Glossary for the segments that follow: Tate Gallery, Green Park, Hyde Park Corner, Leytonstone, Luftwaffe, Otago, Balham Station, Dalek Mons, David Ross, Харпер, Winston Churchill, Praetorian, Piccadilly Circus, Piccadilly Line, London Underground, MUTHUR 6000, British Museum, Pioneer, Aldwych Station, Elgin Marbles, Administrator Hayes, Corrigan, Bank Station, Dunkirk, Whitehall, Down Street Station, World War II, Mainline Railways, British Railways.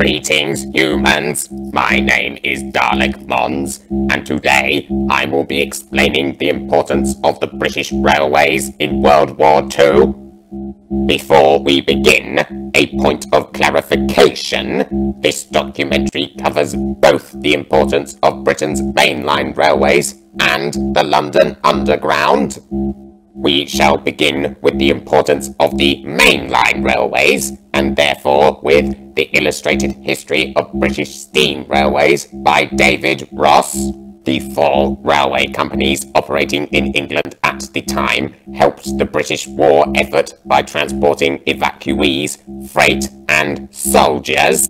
Greetings, humans. My name is Dalek Mons, and today I will be explaining the importance of the British Railways in World War II. Before we begin, a point of clarification. This documentary covers both the importance of Britain's mainline railways and the London Underground. We shall begin with the importance of the mainline railways, and therefore with the illustrated history of British steam railways by David Ross. The four railway companies operating in England at the time helped the British war effort by transporting evacuees, freight and soldiers.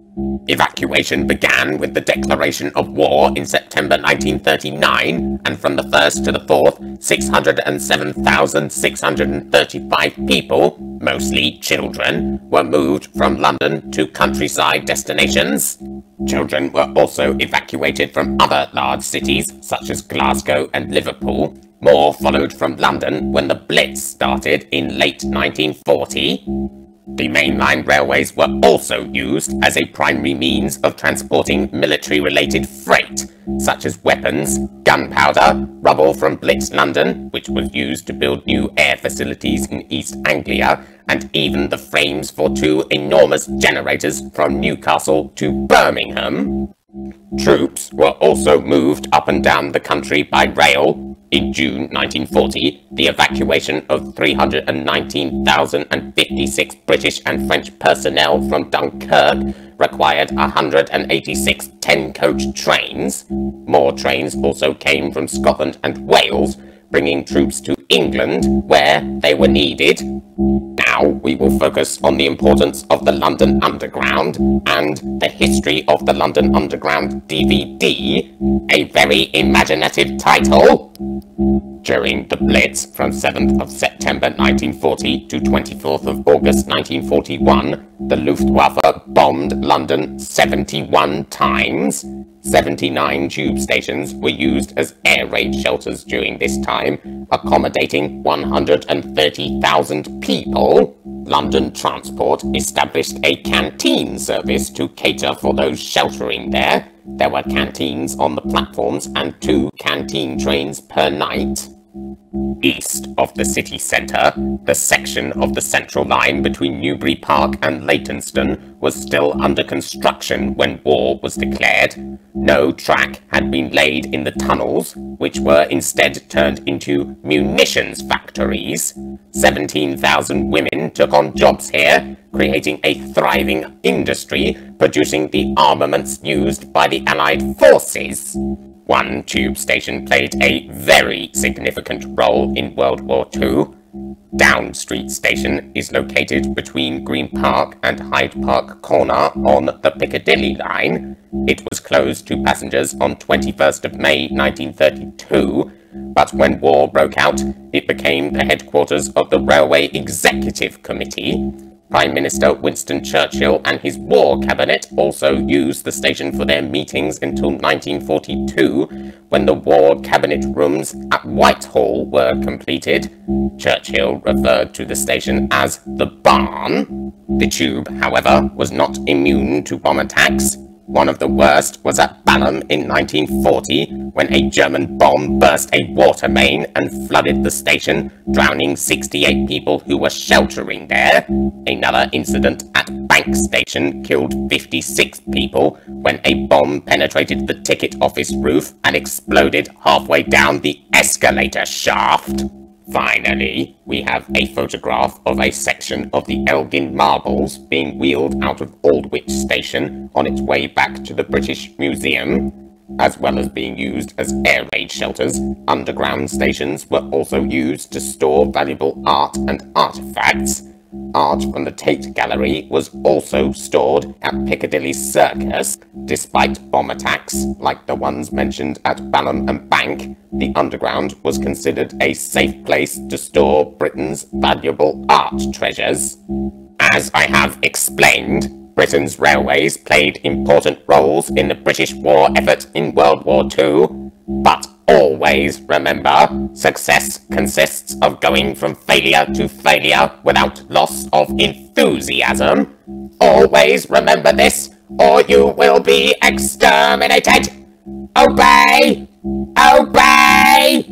Evacuation began with the declaration of war in September 1939, and from the 1st to the 4th, 607,635 people, mostly children, were moved from London to countryside destinations. Children were also evacuated from other large cities such as Glasgow and Liverpool. More followed from London when the Blitz started in late 1940. The mainline railways were also used as a primary means of transporting military-related freight, such as weapons, gunpowder, rubble from Blitz London, which was used to build new air facilities in East Anglia, and even the frames for two enormous generators from Newcastle to Birmingham. Troops were also moved up and down the country by rail. In June 1940, the evacuation of 319,056 British and French personnel from Dunkirk required 186 10-coach trains. More trains also came from Scotland and Wales, bringing troops to England where they were needed. Now we will focus on the importance of the London Underground and the history of the London Underground DVD, a very imaginative title. During the Blitz from 7th of September 1940 to 24th of August 1941, the Luftwaffe bombed London 71 times. 79 tube stations were used as air raid shelters during this time, accommodating 130,000 people. London Transport established a canteen service to cater for those sheltering there. There were canteens on the platforms and 2 canteen trains per night. East of the city centre, the section of the central line between Newbury Park and Leytonstone was still under construction when war was declared. No track had been laid in the tunnels, which were instead turned into munitions factories. 17,000 women took on jobs here, creating a thriving industry producing the armaments used by the Allied forces. One tube station played a very significant role in World War II. Down Street Station is located between Green Park and Hyde Park Corner on the Piccadilly Line. It was closed to passengers on 21st of May 1932, but when war broke out, it became the headquarters of the Railway Executive Committee. Prime Minister Winston Churchill and his war cabinet also used the station for their meetings until 1942, when the war cabinet rooms at Whitehall were completed. Churchill referred to the station as the barn. The tube, however, was not immune to bomb attacks. One of the worst was at Balham in 1940, when a German bomb burst a water main and flooded the station, drowning 68 people who were sheltering there. Another incident at Bank Station killed 56 people when a bomb penetrated the ticket office roof and exploded halfway down the escalator shaft. Finally, we have a photograph of a section of the Elgin Marbles being wheeled out of Aldwych Station on its way back to the British Museum. As well as being used as air raid shelters, underground stations were also used to store valuable art and artifacts. Art from the Tate Gallery was also stored at Piccadilly Circus. Despite bomb attacks, like the ones mentioned at Balham and Bank, the Underground was considered a safe place to store Britain's valuable art treasures. As I have explained, Britain's railways played important roles in the British war effort in World War II, but always remember, success consists of going from failure to failure without loss of enthusiasm. Always remember this, or you will be exterminated. Obey! Obey!